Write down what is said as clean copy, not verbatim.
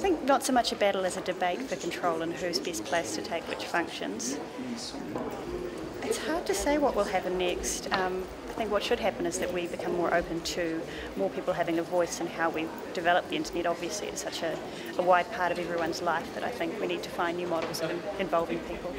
I think not so much a battle as a debate for control and who's best placed to take which functions. It's hard to say what will happen next. I think what should happen is that we become more open to more people having a voice in how we develop the internet. Obviously, it's such a wide part of everyone's life that I think we need to find new models of involving people.